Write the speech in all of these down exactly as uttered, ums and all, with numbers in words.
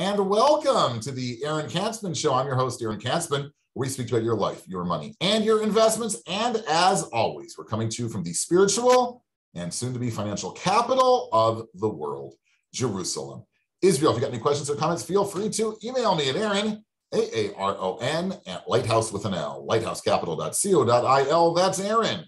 and welcome to the Aaron Katsman Show. I'm your host, Aaron Katsman, where we speak about your life, your money, and your investments. And as always, we're coming to you from the spiritual and soon-to-be financial capital of the world, Jerusalem, Israel. If you got any questions or comments, feel free to email me at Aaron, A A R O N, at Lighthouse with an L, lighthouse capital dot co dot I L. That's Aaron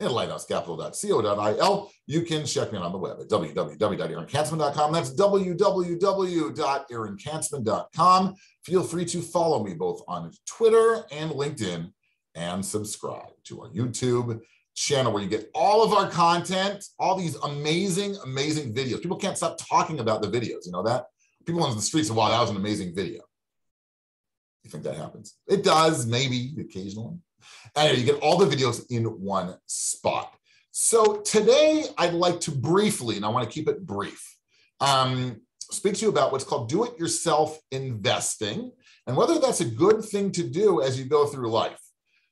at lighthouse capital dot co dot I L. You can check me out on the web at w w w dot aaron katsman dot com. That's w w w dot aaron katsman dot com. Feel free to follow me both on Twitter and LinkedIn, and subscribe to our YouTube channel where you get all of our content, all these amazing, amazing videos. People can't stop talking about the videos. You know that? People on the streets say, wow, that was an amazing video. You think that happens? It does, maybe, occasionally. Anyway, you get all the videos in one spot. So today, I'd like to briefly, and I want to keep it brief, um, speak to you about what's called do-it-yourself investing, and whether that's a good thing to do as you go through life.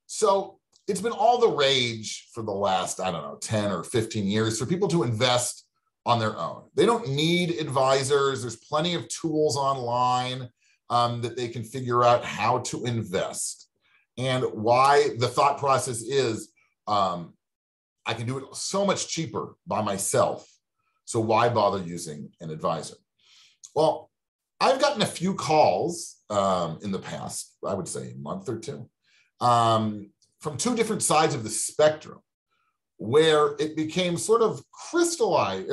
So it's been all the rage for the last, I don't know, ten or fifteen years for people to invest on their own. They don't need advisors. There's plenty of tools online um, that they can figure out how to invest. And why the thought process is, um, I can do it so much cheaper by myself, so why bother using an advisor? Well, I've gotten a few calls um, in the past, I would say a month or two, um, from two different sides of the spectrum, where it became sort of crystallized,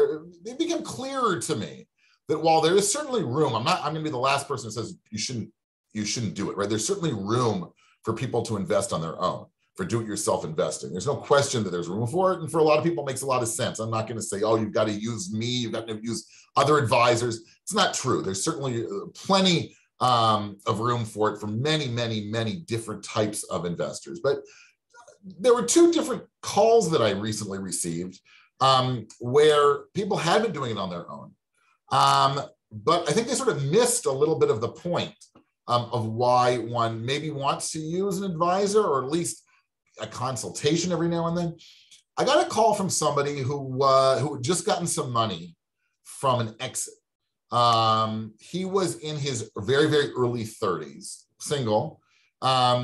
it became clearer to me that while there is certainly room, I'm not, I'm gonna be the last person that says you shouldn't, you shouldn't do it, right? There's certainly room for people to invest on their own, for do-it-yourself investing. There's no question that there's room for it. And for a lot of people, it makes a lot of sense. I'm not going to say, oh, you've got to use me, you've got to use other advisors. It's not true. There's certainly plenty um, of room for it for many, many, many different types of investors. But there were two different calls that I recently received um, where people had been doing it on their own. Um, but I think they sort of missed a little bit of the point Um, of why one maybe wants to use an advisor, or at least a consultation every now and then. I got a call from somebody who uh, who had just gotten some money from an exit. Um, he was in his very, very early thirties, single. Um,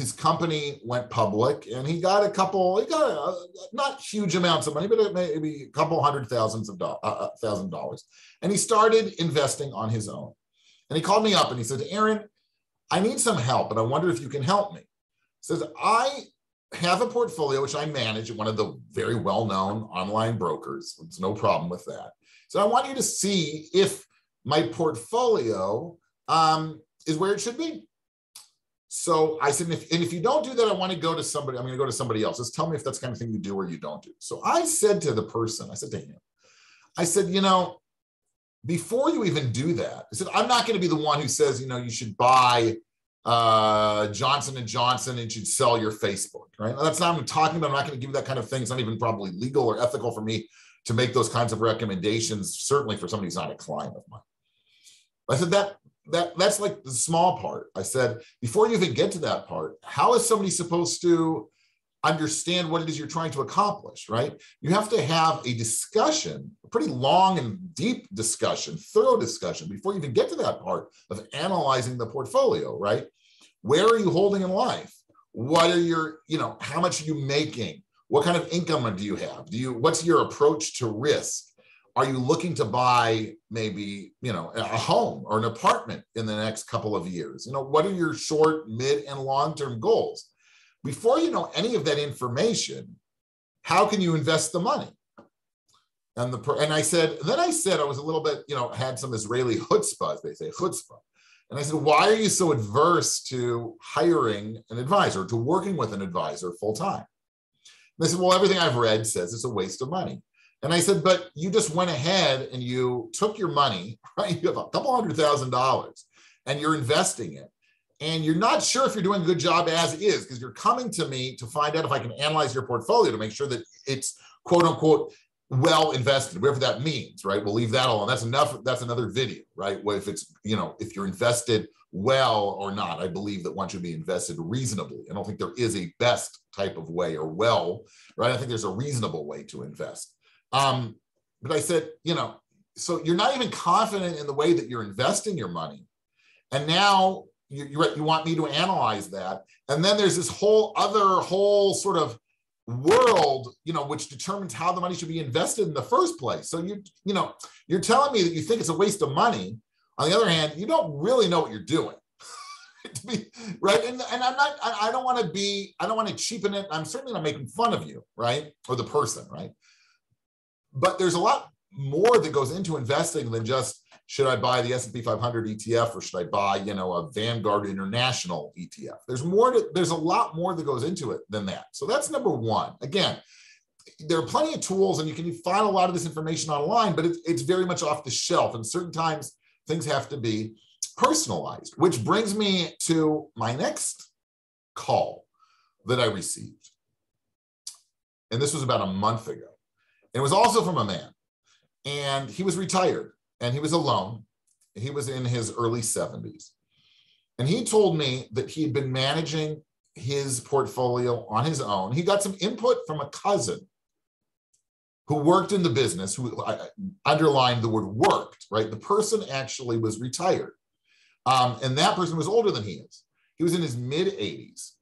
his company went public, and he got a couple, he got a, not huge amounts of money, but maybe a couple hundred thousands of dollars, uh, thousand dollars. And he started investing on his own. And he called me up and he said, Aaron, I need some help, and I wonder if you can help me. He says, I have a portfolio which I manage at one of the very well-known online brokers. There's no problem with that. So I want you to see if my portfolio um, is where it should be. So I said, and if, and if you don't do that, I want to go to somebody, I'm going to go to somebody else. Just tell me if that's the kind of thing you do or you don't do. So I said to the person, I said to him, I said, you know, before you even do that, I said, I'm not going to be the one who says, you know, you should buy uh, Johnson and Johnson and you should sell your Facebook, right? And that's not what I'm talking about. I'm not going to give you that kind of thing. It's not even probably legal or ethical for me to make those kinds of recommendations, certainly for somebody who's not a client of mine. I said, that that that's like the small part. I said, before you even get to that part, how is somebody supposed to understand what it is you're trying to accomplish, right? You have to have a discussion, a pretty long and deep discussion, thorough discussion, before you even get to that part of analyzing the portfolio, right? Where are you holding in life? What are your, you know, how much are you making? What kind of income do you have? Do you, what's your approach to risk? Are you looking to buy maybe, you know, a home or an apartment in the next couple of years? You know, what are your short, mid, and long-term goals? Before you know any of that information, how can you invest the money? And the and I said, then I said, I was a little bit, you know, had some Israeli chutzpah, as they say, chutzpah. And I said, why are you so adverse to hiring an advisor, to working with an advisor full time? They said, well, everything I've read says it's a waste of money. And I said, but you just went ahead and you took your money, right? You have a couple hundred thousand dollars and you're investing it. And you're not sure if you're doing a good job as is, because you're coming to me to find out if I can analyze your portfolio to make sure that it's quote unquote well invested, whatever that means, right? We'll leave that alone. That's enough. That's another video, right? Well, if it's, you know, if you're invested well or not, I believe that one should be invested reasonably. I don't think there is a best type of way or well, right? I think there's a reasonable way to invest. Um, but I said, you know, So you're not even confident in the way that you're investing your money. And now you, you, you want me to analyze that. And then there's this whole other whole sort of world, you know, which determines how the money should be invested in the first place. So you, you know, you're telling me that you think it's a waste of money. On the other hand, you don't really know what you're doing. to be, right. And, and I'm not, I, I don't want to be, I don't want to cheapen it. I'm certainly not making fun of you, right? Or the person, right? But there's a lot more that goes into investing than just, should I buy the S and P five hundred E T F or should I buy, you know, a Vanguard International E T F? There's more, to, there's a lot more that goes into it than that. So that's number one. Again, there are plenty of tools and you can find a lot of this information online, but it's, it's very much off the shelf. And certain times things have to be personalized, which brings me to my next call that I received. And this was about a month ago. It was also from a man, and he was retired. And he was alone. He was in his early seventies. And he told me that he had been managing his portfolio on his own. He got some input from a cousin who worked in the business, who I underlined the word worked, right? The person actually was retired. Um, and that person was older than he is. He was in his mid eighties.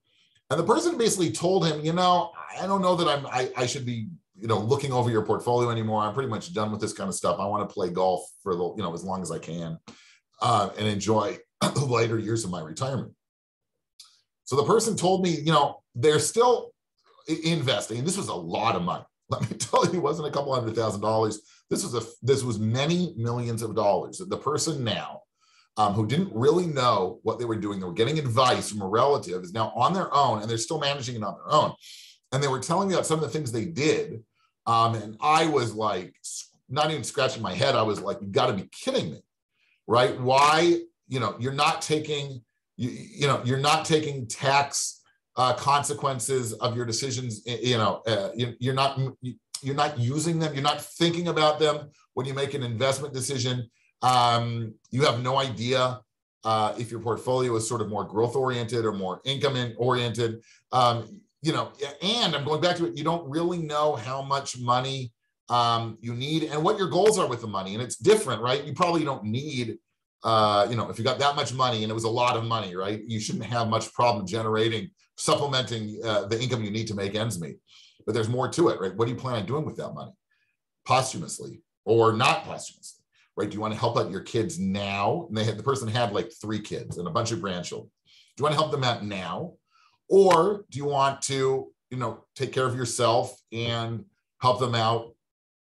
And the person basically told him, you know, I don't know that I'm, I, I should be you know, looking over your portfolio anymore. I'm pretty much done with this kind of stuff. I want to play golf for the, you know, as long as I can uh, and enjoy the later years of my retirement. So the person told me, you know, they're still investing. And this was a lot of money. Let me tell you, it wasn't a couple hundred thousand dollars. This was a, this was many millions of dollars. The person now um, who didn't really know what they were doing, they were getting advice from a relative, is now on their own and they're still managing it on their own. And they were telling me about some of the things they did. Um, and I was like, not even scratching my head. I was like, you gotta be kidding me, right? Why, you know, you're not taking, you, you know, you're not taking tax uh, consequences of your decisions. You know, uh, you, you're not, you're not using them. You're not thinking about them when you make an investment decision. Um, you have no idea uh, if your portfolio is sort of more growth oriented or more income oriented. Um, You know, and I'm going back to it, you don't really know how much money um, you need and what your goals are with the money. And it's different, right? You probably don't need, uh, you know, if you got that much money and it was a lot of money, right? You shouldn't have much problem generating, supplementing uh, the income you need to make ends meet. But there's more to it, right? What do you plan on doing with that money? Posthumously or not posthumously, right? Do you want to help out your kids now? And they had, the person had like three kids and a bunch of grandchildren. Do you want to help them out now? Or do you want to, you know, take care of yourself and help them out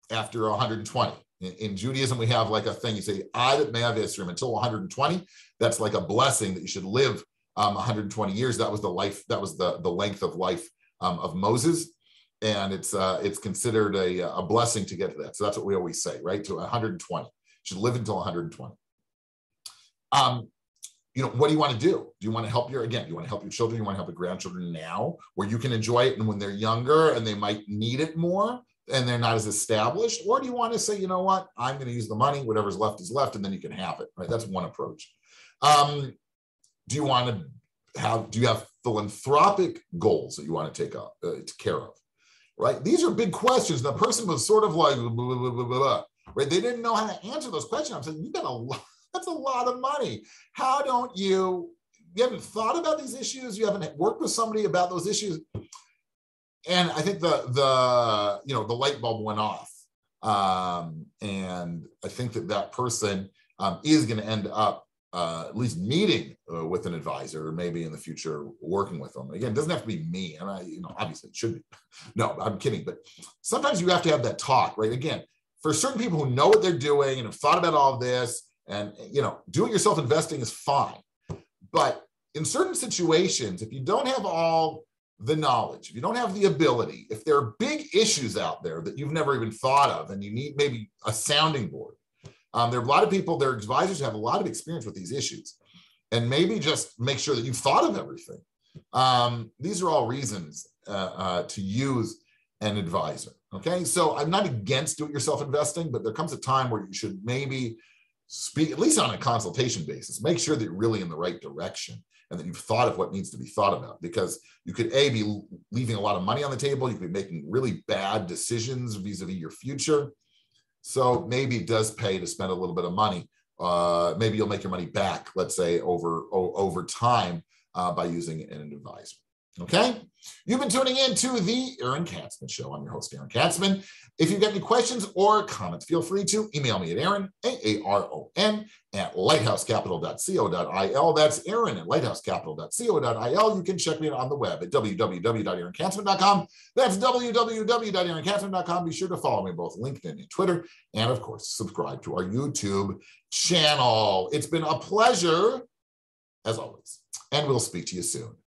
after one hundred twenty? In, in Judaism, we have like a thing, you say, Ad Me'av Esrim, until one hundred twenty, that's like a blessing that you should live um, one hundred twenty years. That was the life, that was the, the length of life um, of Moses. And it's uh, it's considered a, a blessing to get to that. So that's what we always say, right? To one hundred twenty, you should live until one hundred twenty. Um, You know, what do you want to do? Do you want to help your, again, you want to help your children, you want to help your grandchildren now, where you can enjoy it and when they're younger and they might need it more and they're not as established? Or do you want to say, you know what, I'm going to use the money, whatever's left is left, and then you can have it, right? That's one approach. Um, do you want to have, do you have philanthropic goals that you want to take up, uh, care of, right? These are big questions. The person was sort of like, blah, blah, blah, blah, blah, right? They didn't know how to answer those questions. I'm saying, you got a lot. That's a lot of money. How don't you, you haven't thought about these issues. You haven't worked with somebody about those issues. And I think the, the you know, the light bulb went off. Um, and I think that that person um, is going to end up uh, at least meeting uh, with an advisor, or maybe in the future working with them. Again, it doesn't have to be me. And I, you know, obviously it should be. No, I'm kidding. But sometimes you have to have that talk, right? Again, for certain people who know what they're doing and have thought about all of this, and, you know, doing yourself investing is fine. But in certain situations, if you don't have all the knowledge, if you don't have the ability, if there are big issues out there that you've never even thought of and you need maybe a sounding board, um, there are a lot of people, their advisors have a lot of experience with these issues. And maybe just make sure that you've thought of everything. Um, these are all reasons uh, uh, to use an advisor, okay? So I'm not against do-it-yourself investing, but there comes a time where you should maybe speak, at least on a consultation basis, make sure that you're really in the right direction and that you've thought of what needs to be thought about, because you could A, be leaving a lot of money on the table, you could be making really bad decisions vis-a-vis your future, So maybe it does pay to spend a little bit of money. Uh, maybe you'll make your money back, let's say, over, o- over time uh, by using an advisor. Okay? You've been tuning in to the Aaron Katsman Show. I'm your host, Aaron Katsman. If you've got any questions or comments, feel free to email me at Aaron, A A R O N, at lighthouse capital dot co dot I L. That's Aaron at lighthouse capital dot co dot I L. You can check me out on the web at w w w dot aaron katsman dot com. That's w w w dot aaron katsman dot com. Be sure to follow me on both LinkedIn and Twitter. And, of course, subscribe to our YouTube channel. It's been a pleasure, as always. And we'll speak to you soon.